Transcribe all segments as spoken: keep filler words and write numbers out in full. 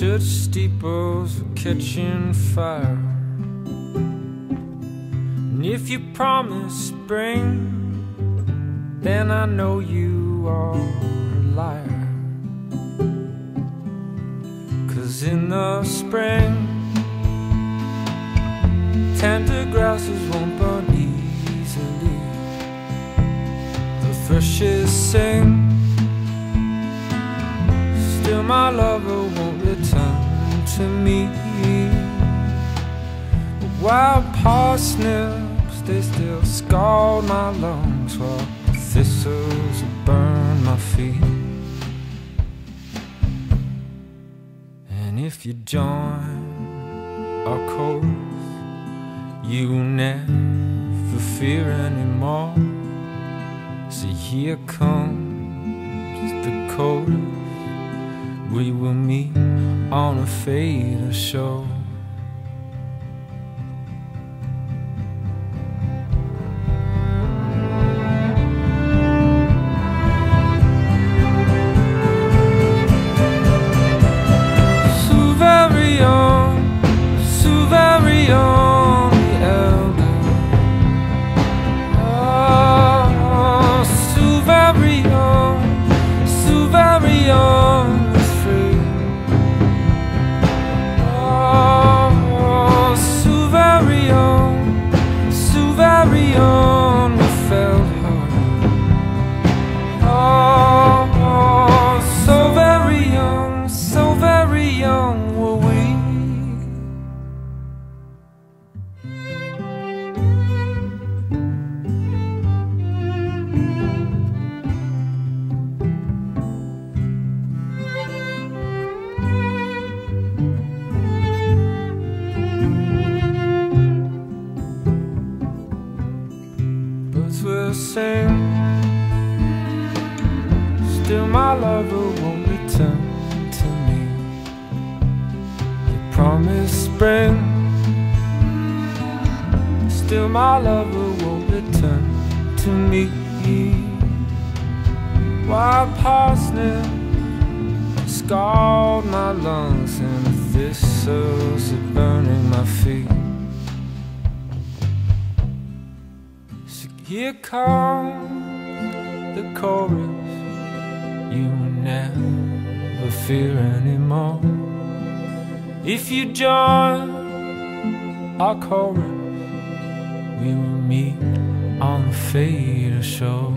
church steeples were catching fire. And if you promise spring, then I know you are a liar. 'Cause in the spring, tender grasses won't burn easily. The thrushes sing, still my lover won't return to me. The wild parsnips, they still scald my lungs, while the thistles burn my feet. And if you join our chorus, you will never fear anymore. So here comes the chorus, we will meet on a fatal shore. Still my lover won't return to me. You promised spring, still my lover won't return to me. Wild parsnip scarred my lungs, and the thistles are burning my feet. So here comes the chorus, you never fear anymore. If you join our chorus, we will meet on the fatal shore.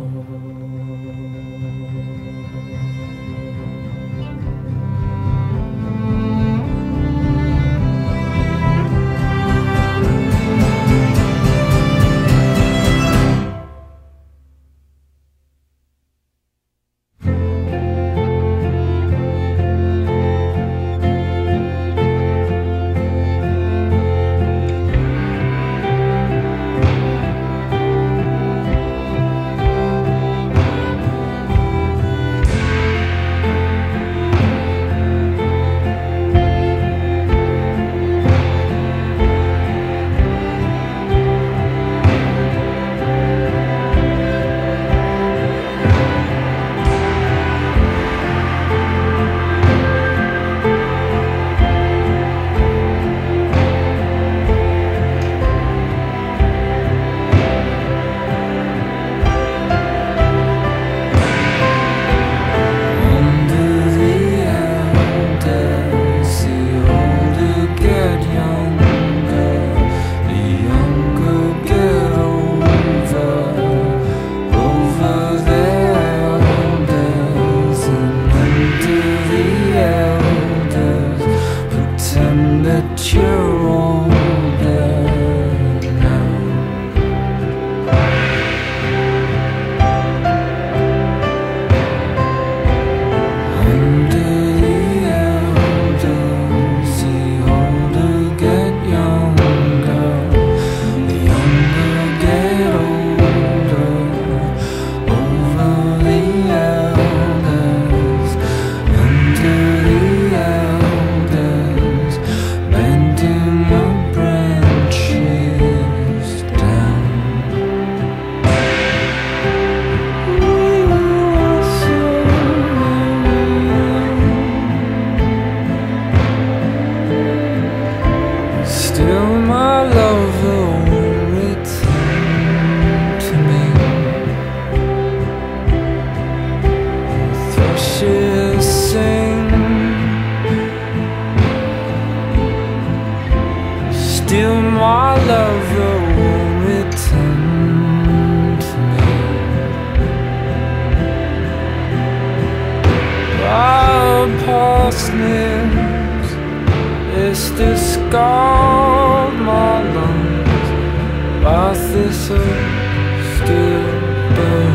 arsenic. Is this gold my lungs? But this earth still burns.